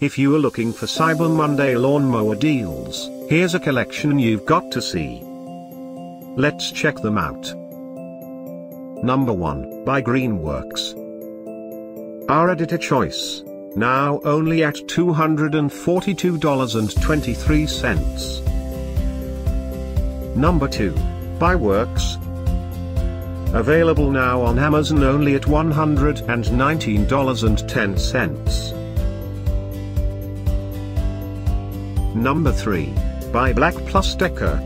If you are looking for Cyber Monday lawnmower deals, here's a collection you've got to see. Let's check them out. Number 1, by Greenworks. Our editor choice, now only at $242.23. Number 2, by Works. Available now on Amazon only at $119.10. Number 3, by Black Plus Decker.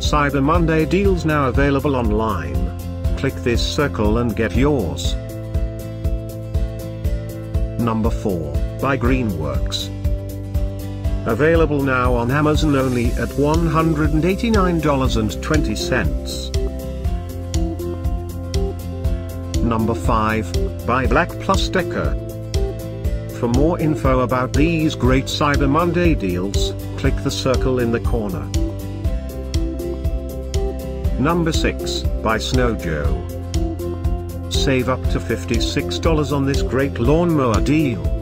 Cyber Monday deals now available online. Click this circle and get yours. Number 4, by Greenworks. Available now on Amazon only at $189.20. Number 5, by Black Plus Decker. For more info about these great Cyber Monday deals, click the circle in the corner. Number 6, by Snow Joe. Save up to $56 on this great lawnmower deal.